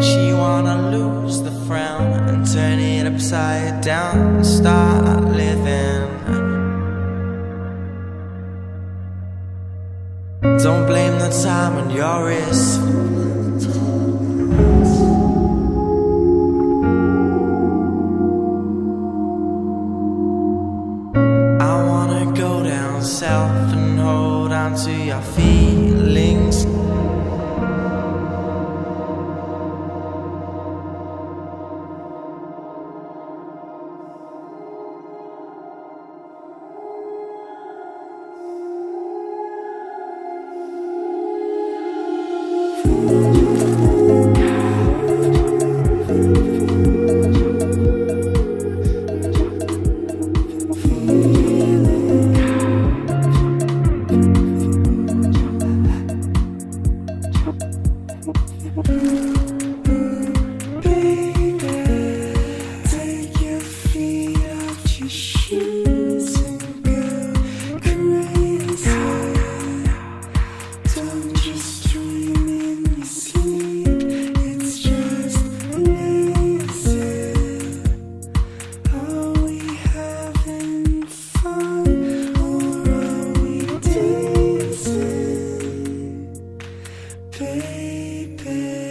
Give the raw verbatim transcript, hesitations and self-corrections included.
She wanna lose the frown and turn it upside down and start living. Don't blame the time on your wrist. I wanna go down south and hold on to your feelings. Baby.